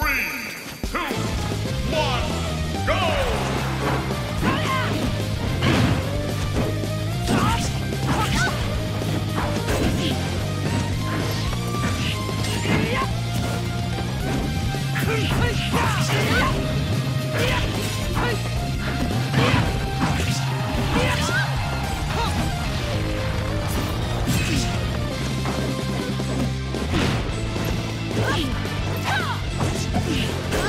3, 2, 1, go! Yeah.